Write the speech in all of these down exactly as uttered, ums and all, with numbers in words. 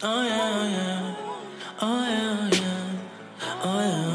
Oh yeah, oh yeah, oh yeah, oh yeah, oh yeah, oh yeah.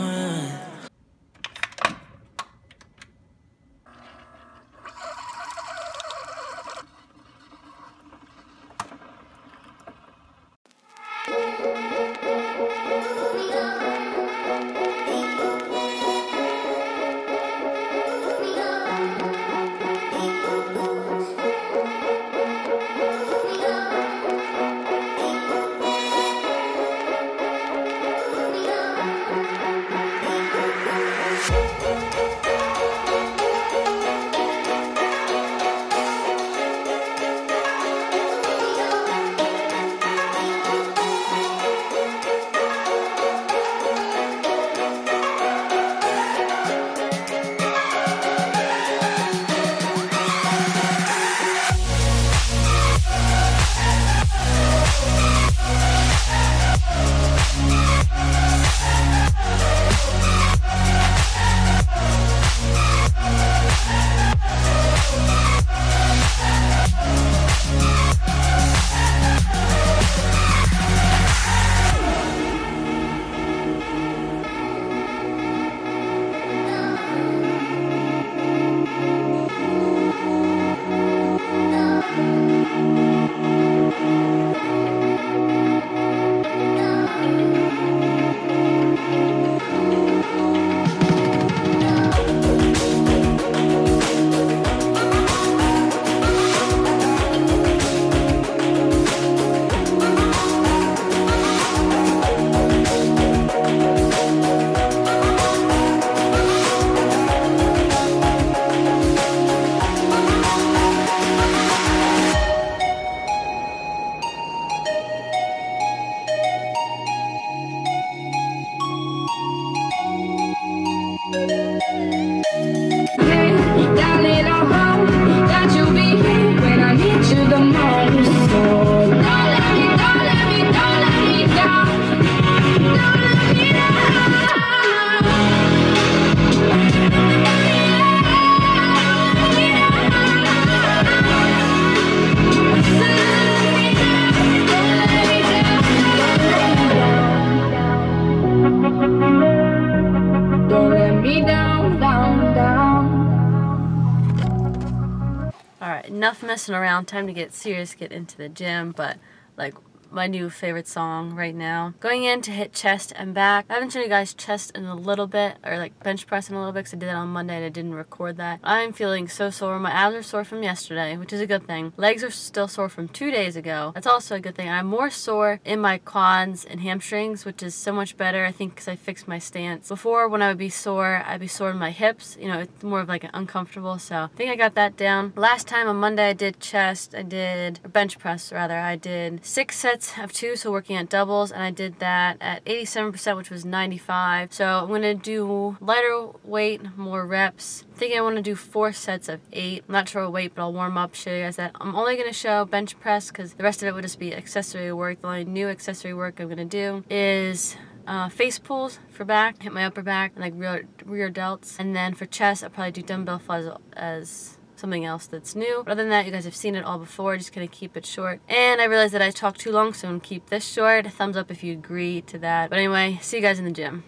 Enough messing around, time to get serious, get into the gym. But like my new favorite song right now, going in to hit chest and back. I haven't shown you guys chest in a little bit, or like bench press in a little bit, because I did that on Monday and I didn't record that. I'm feeling so sore. My abs are sore from yesterday, which is a good thing. Legs are still sore from two days ago. That's also a good thing. I'm more sore in my quads and hamstrings, which is so much better, I think, because I fixed my stance. Before, when I would be sore, I'd be sore in my hips. You know, it's more of like an uncomfortable, so I think I got that down. Last time on Monday, I did chest, I did, or bench press rather, I did six sets of two, so working at doubles, and I did that at eighty-seven percent, which was ninety-five. So I'm gonna do lighter weight, more reps. I think I want to do four sets of eight. I'm not sure what weight, but I'll warm up, show you guys that. I'm only gonna show bench press because the rest of it would just be accessory work. The only new accessory work I'm gonna do is Uh, face pulls for back, hit my upper back, and like rear, rear delts, and then for chest I'll probably do dumbbell flies as something else that's new. But other than that, you guys have seen it all before. Just gonna keep it short. And I realized that I talked too long, so I'm gonna keep this short. A thumbs up if you agree to that. But anyway, see you guys in the gym.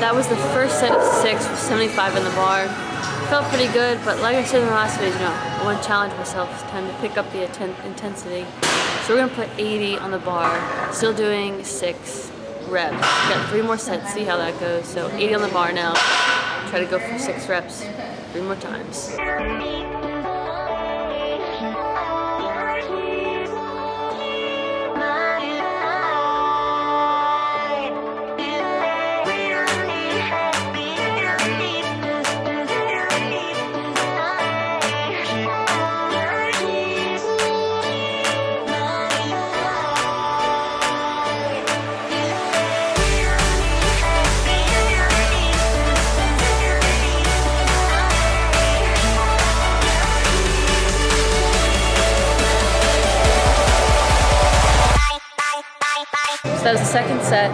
That was the first set of six with seventy-five in the bar. Felt pretty good, but like I said in the last video, you know, I want to challenge myself. It's time to pick up the intensity. So we're gonna put eighty on the bar. Still doing six reps. Got three more sets, see how that goes. So eighty on the bar now. Try to go for six reps, three more times. Be So that was the second set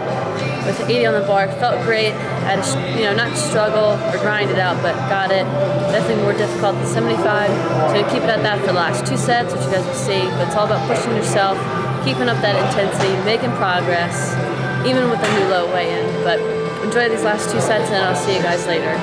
with eighty on the bar. Felt great. I had to, you know, not struggle or grind it out, but got it. Definitely more difficult than seventy-five. So you keep it at that for the last two sets, which you guys will see. But it's all about pushing yourself, keeping up that intensity, making progress, even with a new low weigh-in. But enjoy these last two sets, and I'll see you guys later.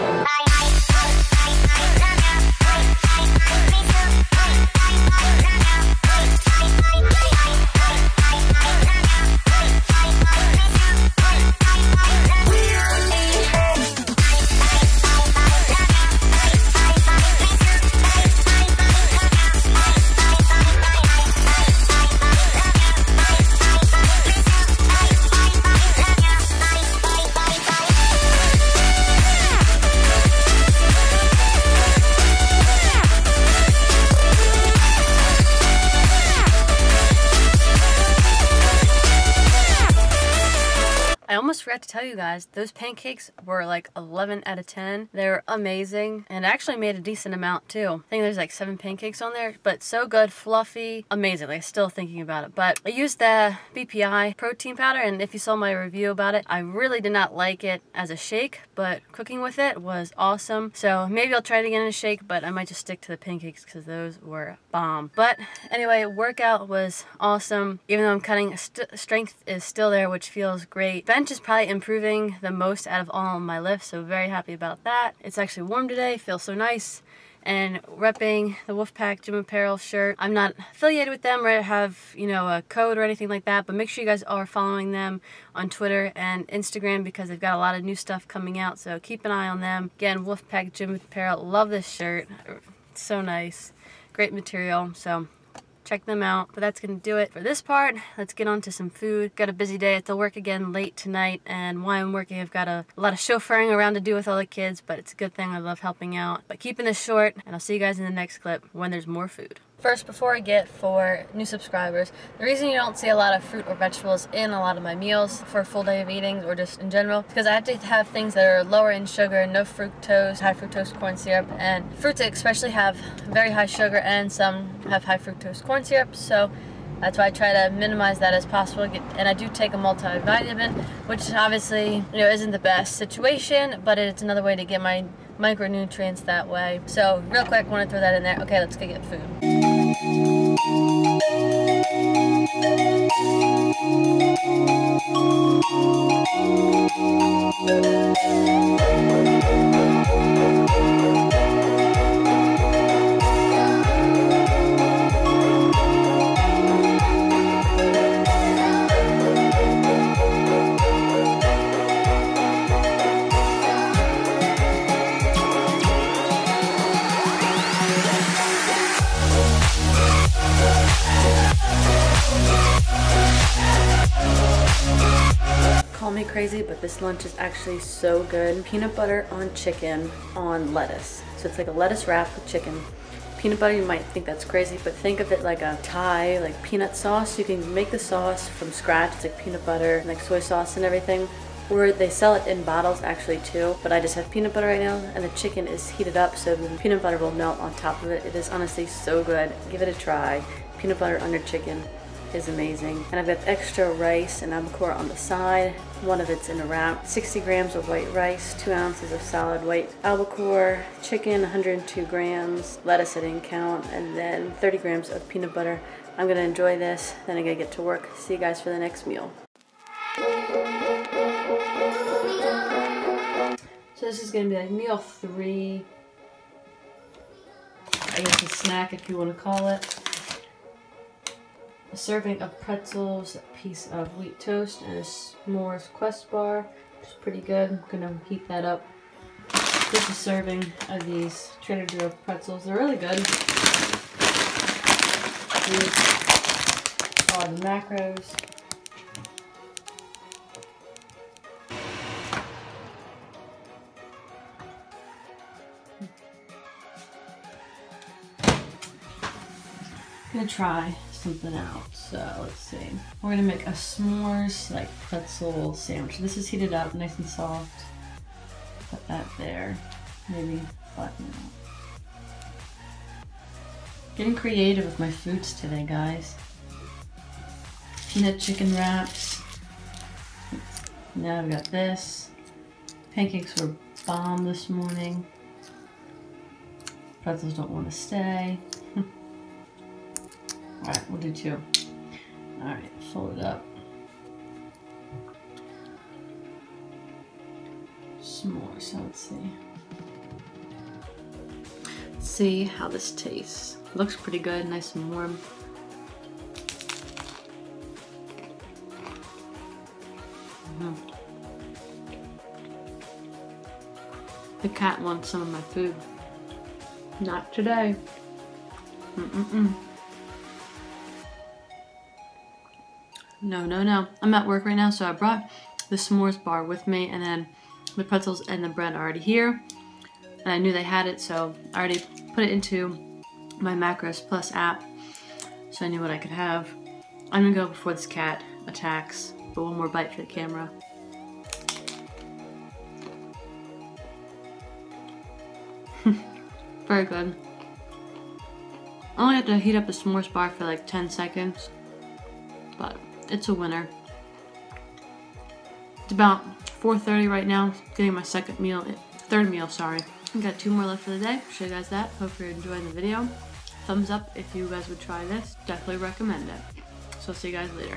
Almost forgot to tell you guys, those pancakes were like eleven out of ten. They're amazing, and actually made a decent amount too. I think there's like seven pancakes on there, but so good, fluffy, amazing. Like, still thinking about it. But I used the B P I protein powder, and if you saw my review about it, I really did not like it as a shake, but cooking with it was awesome. So maybe I'll try it again in a shake, but I might just stick to the pancakes because those were bomb. But anyway, workout was awesome. Even though I'm cutting, st strength is still there, which feels great. Bench is probably improving the most out of all my lifts, so very happy about that. It's actually warm today, feels so nice. And repping the Wolfpack Gym Apparel shirt. I'm not affiliated with them or have, you know, a code or anything like that, but make sure you guys are following them on Twitter and Instagram because they've got a lot of new stuff coming out, so keep an eye on them. Again, Wolfpack Gym Apparel, love this shirt. It's so nice, great material, so check them out. But that's gonna do it for this part. Let's get on to some food. Got a busy day. I have to work again late tonight, and while I'm working, I've got a, a lot of chauffeuring around to do with all the kids, but it's a good thing. I love helping out. But keeping this short, and I'll see you guys in the next clip when there's more food. First, before I get for new subscribers, the reason you don't see a lot of fruit or vegetables in a lot of my meals for a full day of eating or just in general is because I have to have things that are lower in sugar, no fructose, high fructose corn syrup, and fruits especially have very high sugar, and some have high fructose corn syrup, so that's why I try to minimize that as possible. And I do take a multivitamin, which obviously, you know, isn't the best situation, but it's another way to get my micronutrients that way. So real quick, I want to throw that in there. Okay, let's go get food. Crazy, but this lunch is actually so good. Peanut butter on chicken on lettuce. So it's like a lettuce wrap with chicken. Peanut butter, you might think that's crazy, but think of it like a Thai, like peanut sauce. You can make the sauce from scratch. It's like peanut butter and like soy sauce and everything. Or they sell it in bottles actually too, but I just have peanut butter right now, and the chicken is heated up, so the peanut butter will melt on top of it. It is honestly so good. Give it a try. Peanut butter on your chicken is amazing. And I've got extra rice and albacore on the side. One of it's in a wrap. sixty grams of white rice, two ounces of solid white albacore, chicken one hundred two grams, lettuce I didn't count, and then thirty grams of peanut butter. I'm gonna enjoy this, then I'm gonna get to work. See you guys for the next meal. So this is gonna be like meal three, I guess a snack if you wanna call it. A serving of pretzels, a piece of wheat toast, and a s'mores quest bar, which is pretty good. I'm gonna heat that up. Just a serving of these Trader Joe pretzels. They're really good. These are the macros. I'm gonna try something out. So let's see. We're gonna make a s'mores like pretzel sandwich. This is heated up, nice and soft. Put that there. Maybe flatten it out. Getting creative with my foods today, guys. Peanut chicken wraps. Now I've got this. Pancakes were bomb this morning. Pretzels don't want to stay. Alright, we'll do two. Alright, fold it up. S'mores, so let's see. Let's see how this tastes. Looks pretty good, nice and warm. The cat wants some of my food. Not today. Mm-mm-mm. No, no, no. I'm at work right now, so I brought the s'mores bar with me, and then the pretzels and the bread are already here. And I knew they had it, so I already put it into my Macros Plus app, so I knew what I could have. I'm gonna go before this cat attacks, but one more bite for the camera. Very good. I only had to heat up the s'mores bar for like ten seconds, but it's a winner. It's about four thirty right now, getting my second meal, third meal, sorry. I've got two more left for the day, show you guys that. Hope you're enjoying the video. Thumbs up if you guys would try this, definitely recommend it. So see you guys later.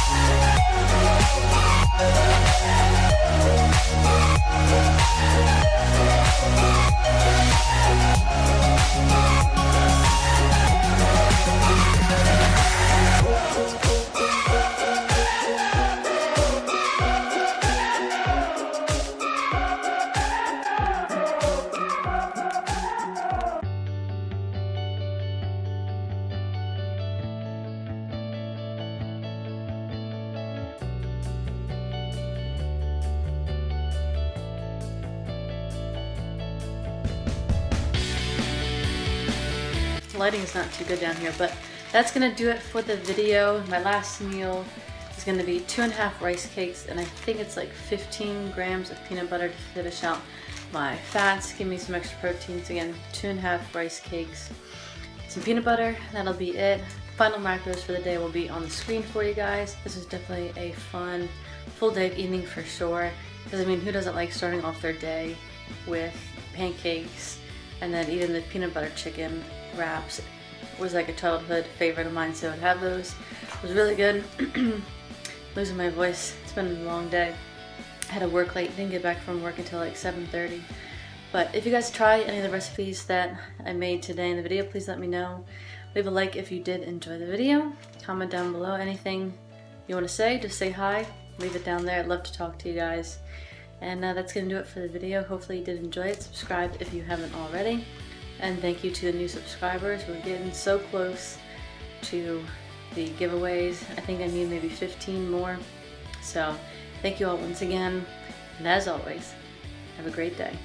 Lighting is not too good down here, but that's gonna do it for the video. My last meal is gonna be two and a half rice cakes, and I think it's like fifteen grams of peanut butter to finish out my fats, give me some extra proteins. Again, two and a half rice cakes, some peanut butter, that'll be it. Final macros for the day will be on the screen for you guys. This is definitely a fun, full day of eating for sure, because I mean, who doesn't like starting off their day with pancakes and then even the peanut butter chicken wraps? Was like a childhood favorite of mine, so I would have those. It was really good. Losing my voice, it's been a long day. I had to work late, didn't get back from work until like seven thirty. But if you guys try any of the recipes that I made today in the video, please let me know. Leave a like if you did enjoy the video. Comment down below anything you want to say, just say hi, leave it down there. I'd love to talk to you guys. And uh, that's gonna do it for the video. Hopefully you did enjoy it. Subscribe if you haven't already. And thank you to the new subscribers. We're getting so close to the giveaways. I think I need maybe fifteen more. So thank you all once again. And as always, have a great day.